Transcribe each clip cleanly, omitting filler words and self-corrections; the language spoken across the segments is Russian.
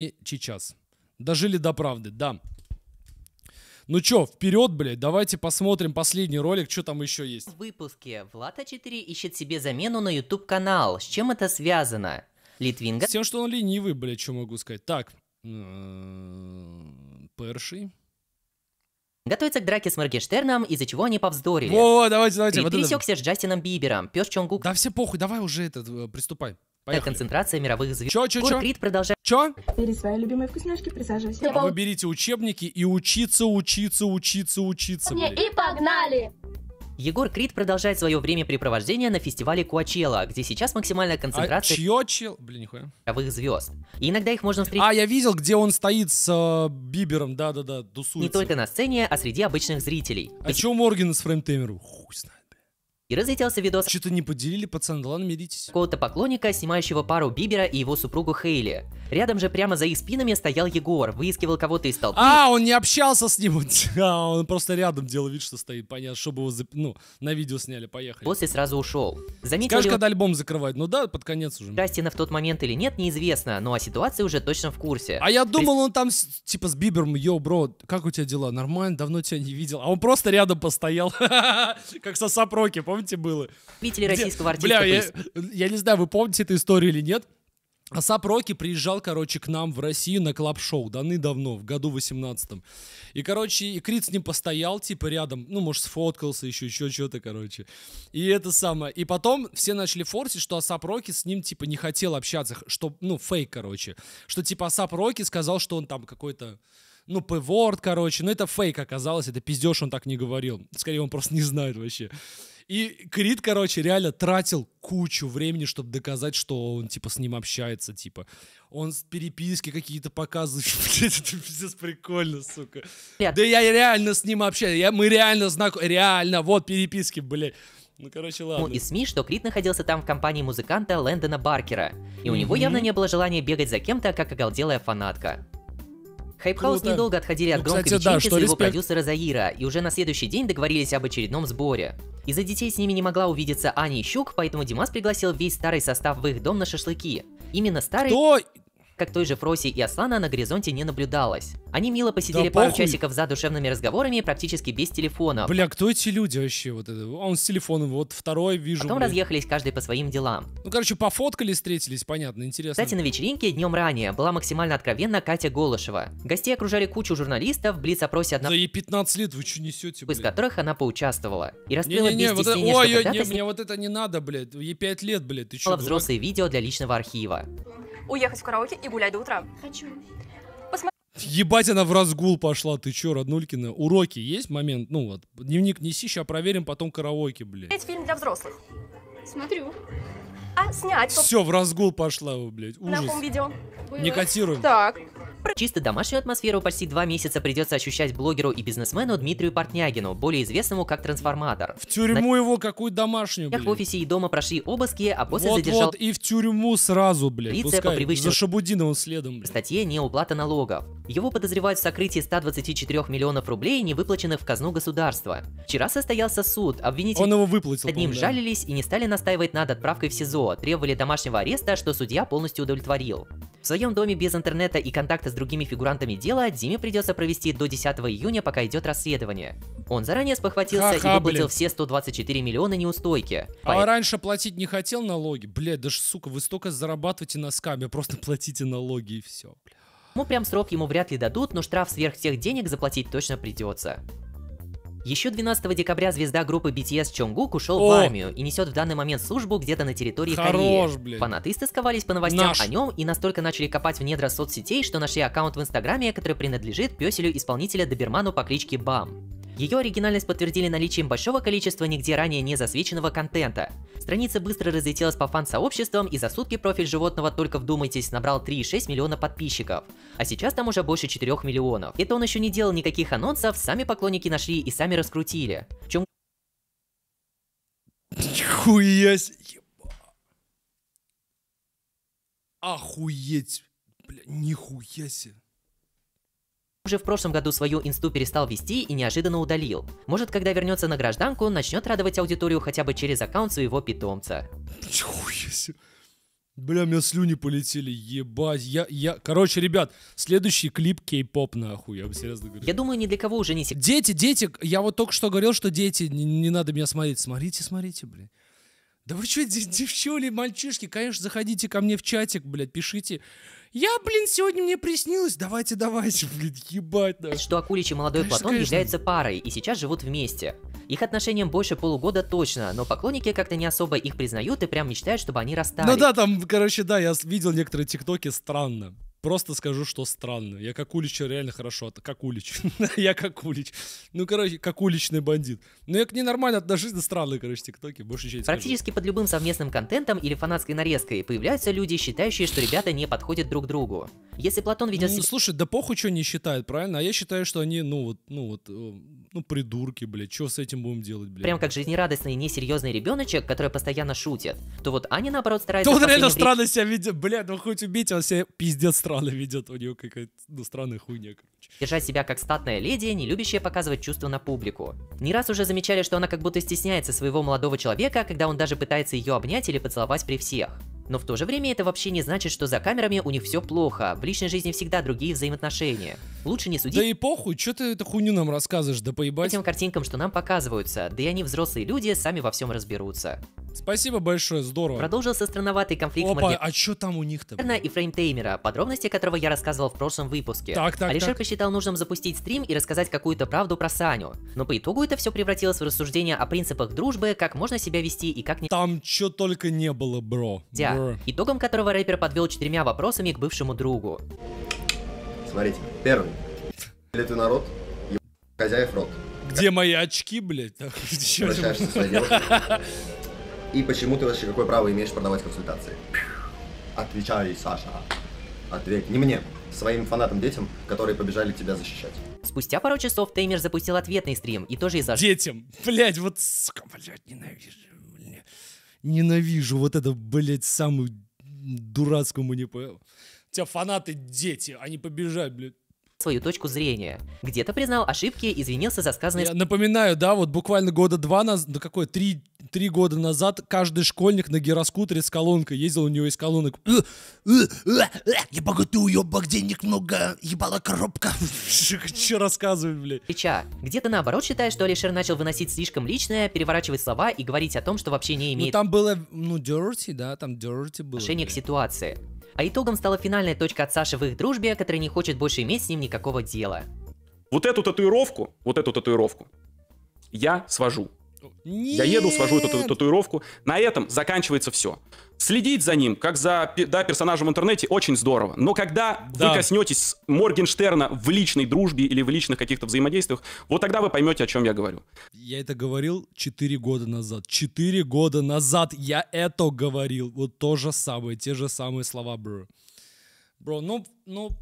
И сейчас. Дожили до правды, да. Ну чё, вперед, блядь, давайте посмотрим последний ролик, что там еще есть. В выпуске Влата 4 ищет себе замену на YouTube-канал. С чем это связано? Литвин... С тем, что он ленивый, блядь, что могу сказать. Так, перший. Готовится к драке с Моргенштерном, из-за чего они повздорили. О, давайте, давайте. Ты пересекся с Джастином Бибером, пёс Чонгук... Да все похуй, давай уже этот, приступай. Поехали. Концентрация мировых звезд. Егор Крид продолжает. Чё? Бери свои любимые вкусняшки, присаживайся. Вы берите учебники и учиться. Блядь. И погнали! Егор Крид продолжает свое времяпрепровождение на фестивале Коачелла, где сейчас максимальная концентрация... Блин, нихуя. ...мировых звезд. И иногда их можно встретить... А, я видел, где он стоит с Бибером, да-да-да, дусуется. Не только на сцене, а среди обычных зрителей. А чё Морген с фреймтеймером? Хуй знает. И разлетелся видос... Что-то не поделили, пацан, да ладно, миритесь. ...какого-то поклонника, снимающего пару Бибера и его супругу Хейли. Рядом же прямо за их спинами стоял Егор, выискивал кого-то из толпы... А, он не общался с ним, он просто рядом делал вид, что стоит, понятно, чтобы его, ну, на видео сняли, поехали. После сразу ушел. Заметили... Скажешь, когда альбом закрывать, ну да, под конец уже. Джастина в тот момент или нет, неизвестно, но о ситуации уже точно в курсе. А я думал, он там, типа, с Бибером, йоу, бро, как у тебя дела, нормально, давно тебя не видел, а он просто рядом постоял, как со Сапроки, помнишь? Помните, было? Видели российского артиста? Бля, я не знаю, вы помните эту историю или нет. А Сап Роки приезжал, короче, к нам в Россию на клаб-шоу, давным-давно, в году 18-м. И, короче, и Крид с ним постоял, типа, рядом, ну, может, сфоткался еще что-то, короче. И это самое. И потом все начали форсить, что Асап Роки с ним, типа, не хотел общаться, что, ну, фейк, короче. Что, типа, Асап Роки сказал, что он там какой-то... Ну, P-word, короче, но это фейк оказалось, это пиздеж, он так не говорил. Скорее, он просто не знает вообще. И Крид, короче, реально тратил кучу времени, чтобы доказать, что он, типа, с ним общается, типа. Он с переписки какие-то показывает. Блядь, это пиздец прикольно, сука. Нет. Да я реально с ним общаюсь, мы реально знакомы, реально, вот переписки, блядь. Ну, короче, ладно. И СМИ, что Крид находился там в компании музыканта Лэндона Баркера. И у него явно не было желания бегать за кем-то, как оголделая фанатка. Хайпхаус недолго отходили от громкой вечеринки своего продюсера Заира, и уже на следующий день договорились об очередном сборе. Из-за детей с ними не могла увидеться Аня и Щук, поэтому Димас пригласил весь старый состав в их дом на шашлыки. Именно старый... Кто? Как той же Фроси и Аслана на горизонте не наблюдалось. Они мило посидели, да, пару часиков за душевными разговорами, практически без телефона. Бля, кто эти люди вообще? Вот это? Он с телефоном, вот второй вижу. Потом, бля, разъехались каждый по своим делам. Ну, короче, пофоткались, встретились, понятно, интересно. Кстати, на вечеринке днем ранее была максимально откровенна Катя Голышева. Гостей окружали кучу журналистов, в блиц-опросе одного... Да ей 15 лет, вы что несете, блядь? Из которых она поучаствовала. И раскрыла без стеснения, что когда-то... Не, мне вот это не надо, блядь, ей 5 лет, блядь, ты что, дурак? Взрослые видео для личного архива. Уехать в караоке и гулять до утра. Хочу. Ебать, она в разгул пошла, ты чё, роднулькина? Уроки есть момент? Ну вот, дневник неси, сейчас проверим, потом караоке, блядь. Смотреть фильм для взрослых. Смотрю. А снять... Все, в разгул пошла, блядь, ужас. На каком видео? Не котируем. Так. Чисто домашнюю атмосферу почти 2 месяца придется ощущать блогеру и бизнесмену Дмитрию Портнягину, более известному как Трансформатор. В тюрьму его какую домашнюю, блядь. В офисе и дома прошли обыски, а после задержал... Вот, и в тюрьму сразу, блядь. Полиция по привычному... За Шабудиновым следом, блядь. В статье неуплата налогов. Его подозревают в сокрытии 124 миллионов рублей, не выплаченных в казну государства. Вчера состоялся суд, обвинитель... Он его выплатил. Одним жалились и не стали настаивать над отправкой в СИЗО, требовали домашнего ареста, что судья полностью удовлетворил. В своем доме без интернета и контакта с другими фигурантами дела Диме придется провести до 10 июня, пока идет расследование. Он заранее спохватился и выплатил все 124 миллиона неустойки. А раньше платить не хотел налоги? Блядь, даже, сука, вы столько зарабатываете на скаме, просто платите налоги и все. Ну, прям срок ему вряд ли дадут, но штраф сверх тех денег заплатить точно придется. Еще 12 декабря звезда группы BTS Чонгук ушел в армию и несет в данный момент службу где-то на территории Кореи. Блин. Фанаты истосковались по новостям о нем и настолько начали копать в недра соцсетей, что нашли аккаунт в Инстаграме, который принадлежит пёселю исполнителя Доберману по кличке Бам. Ее оригинальность подтвердили наличием большого количества нигде ранее не засвеченного контента. Страница быстро разлетелась по фан-сообществам, и за сутки профиль животного, только вдумайтесь, набрал 3,6 миллиона подписчиков. А сейчас там уже больше 4 миллионов. Это он еще не делал никаких анонсов, сами поклонники нашли и сами раскрутили. В чем... Хуясь, еба. Охуеть. Бля, нихуя себе. Уже в прошлом году свою инсту перестал вести и неожиданно удалил. Может, когда вернется на гражданку, он начнет радовать аудиторию хотя бы через аккаунт своего питомца. Бля, у меня слюни полетели, ебать. Короче, ребят, следующий клип кей-поп, нахуй, я вам серьезно говорю. Я думаю, ни для кого уже не секрет. Дети, я вот только что говорил, что дети, не надо меня смотреть. Смотрите, блядь. Да вы что, девчули, мальчишки, конечно, заходите ко мне в чатик, блядь, пишите. Я, блин, сегодня мне приснилось, давайте, блядь, ебать. Да. Что Акулич и молодой Платон являются парой и сейчас живут вместе. Их отношениям больше полугода точно, но поклонники как-то не особо их признают и прям мечтают, чтобы они расстались. Ну да, там, короче, да, я видел некоторые тиктоки, странно. Просто скажу, что странно. Я как Акулич реально хорошо, как Акулич. Я как Акулич. Ну, короче, как уличный бандит. Но я к ней нормально отношусь, да странные, короче, тиктоки. Больше ничего не скажу. Практически под любым совместным контентом или фанатской нарезкой появляются люди, считающие, что ребята не подходят друг другу. Если Платон ведет... Ну, слушай, да похуй, что не считает, правильно? А я считаю, что они, ну, придурки, блядь. Чего с этим будем делать, блядь? Прям как жизнерадостный, несерьезный ребеночек, который постоянно шутит. То вот Аня, наоборот, старается... Он реально странно себя ведет, блядь, ну хоть убить, он себя пиздец странно ведет, у него какая-то, ну, странная хуйня, короче. Держать себя как статная леди, не любящая показывать чувства на публику. Не раз уже замечали, что она как будто стесняется своего молодого человека, когда он даже пытается ее обнять или поцеловать при всех. Но в то же время это вообще не значит, что за камерами у них все плохо. В личной жизни всегда другие взаимоотношения. Лучше не судить... Да и похуй, что ты эту хуйню нам рассказываешь, да поебать. Этим картинкам, что нам показываются. Да и они взрослые люди, сами во всем разберутся. Спасибо большое, здорово. Продолжился странноватый конфликт... Опа, а что там у них-то? И фреймтеймера, подробности которого я рассказывал в прошлом выпуске. Так. Алишер посчитал нужным запустить стрим и рассказать какую-то правду про Саню. Но по итогу это все превратилось в рассуждение о принципах дружбы, как можно себя вести и как не... Там что только не было, бро. Итогом которого рэпер подвел 4 вопросами к бывшему другу. Смотрите, первый. Или ты народ, еб... хозяев рот. Где как... мои очки, блядь? Прощаешься с своей девушкой. И почему ты вообще какое право имеешь продавать консультации? Отвечай, Саша. Ответь не мне, своим фанатам, детям, которые побежали тебя защищать. Спустя пару часов Теймер запустил ответный стрим и тоже из-за... Детям, блядь, вот сука, блядь, ненавижу. Ненавижу вот это, блядь, самую дурацкую манипуляцию. У тебя фанаты дети, они побежали, блядь. Свою точку зрения. Где-то признал ошибки, извинился за сказанное... Я напоминаю, да, вот буквально года два назад, да какой, три года назад каждый школьник на гироскутере с колонкой ездил, у него из колонок. Я богатый уёбок, денег много, ебала коробка. Что рассказывать, блядь? Где-то наоборот считает, что Алишер начал выносить слишком личное, переворачивать слова и говорить о том, что вообще не имеет... Ну там было, ну, dirty, да, там dirty было. Отношение к ситуации. А итогом стала финальная точка от Саши в их дружбе, которая не хочет больше иметь с ним никакого дела. Вот эту татуировку я свожу. Нет. Я еду, свожу эту татуировку. На этом заканчивается все. Следить за ним, как за персонажем в интернете, очень здорово. Но когда вы коснетесь Моргенштерна в личной дружбе или в личных каких-то взаимодействиях, вот тогда вы поймете, о чем я говорю. Я это говорил 4 года назад. 4 года назад я это говорил. Вот то же самое, те же самые слова, бро. Бро, ну,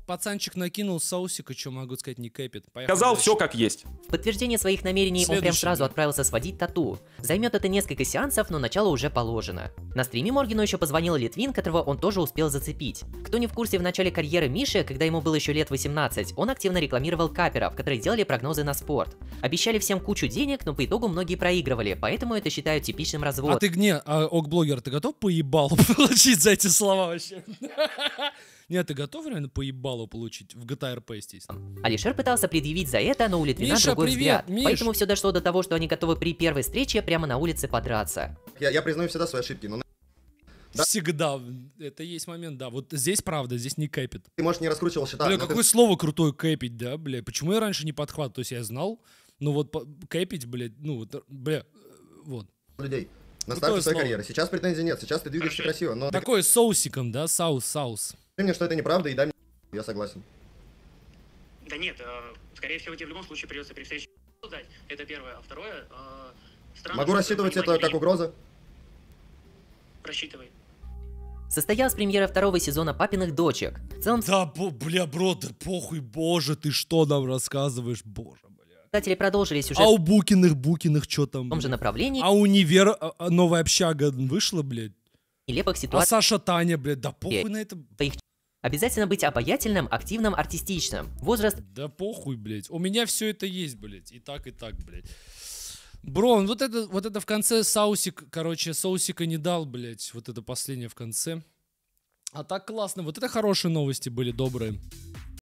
пацанчик накинул соусик, и что могу сказать, не кэпит. Сказал все как есть. В подтверждение своих намерений он прям сразу отправился сводить тату. Займет это несколько сеансов, но начало уже положено. На стриме Моргену еще позвонил Литвин, которого он тоже успел зацепить. Кто не в курсе, в начале карьеры Миши, когда ему было еще лет 18, он активно рекламировал каперов, которые делали прогнозы на спорт. Обещали всем кучу денег, но по итогу многие проигрывали, поэтому это считают типичным разводом. А ты где, ок-блогер, ты готов поебал получить за эти слова вообще? Нет, ты готов реально поебалу получить в GTA RP, естественно. Алишер пытался предъявить за это, но у Литвина Миша, другой привет, взгляд. Миш. Поэтому все дошло до того, что они готовы при первой встрече прямо на улице подраться. Я признаю всегда свои ошибки, но... Всегда. Это есть момент, да. Вот здесь правда, здесь не кэпит. Ты, может, не раскручивал счета. Бля, какое слово крутое кэпить, да, бля. Почему я раньше не подхватывал? То есть я знал, но вот кэпить, бля, ну вот, бля, вот. Людей. На старте своей карьеры. Сейчас претензий нет, сейчас ты двигаешься красиво, но... Такое с соусиком, да, соус. Ты мне, что это неправда, и дай мне, я согласен. Да нет, скорее всего, тебе в любом случае придется при встрече дать. Это первое. А второе, странно... Могу рассчитывать это как угроза? Рассчитывай. Состоялась премьера 2-го сезона «Папиных дочек». В целом... Да, бля, бро, да похуй, боже, ты что нам рассказываешь, боже. Продолжили сюжет. А у Букиных что там? В том же направлении. А Универ, новая общага вышла, блядь. Нелепых ситуаций. А Саша, Таня, блядь, да похуй на это. Обязательно быть обаятельным, активным, артистичным. Возраст... Да похуй, блядь. У меня все это есть, блядь. И так, блядь. Бро, он вот это в конце соусик, короче, соусика не дал, блядь. Вот это последнее в конце. А так классно. Вот это хорошие новости были, добрые.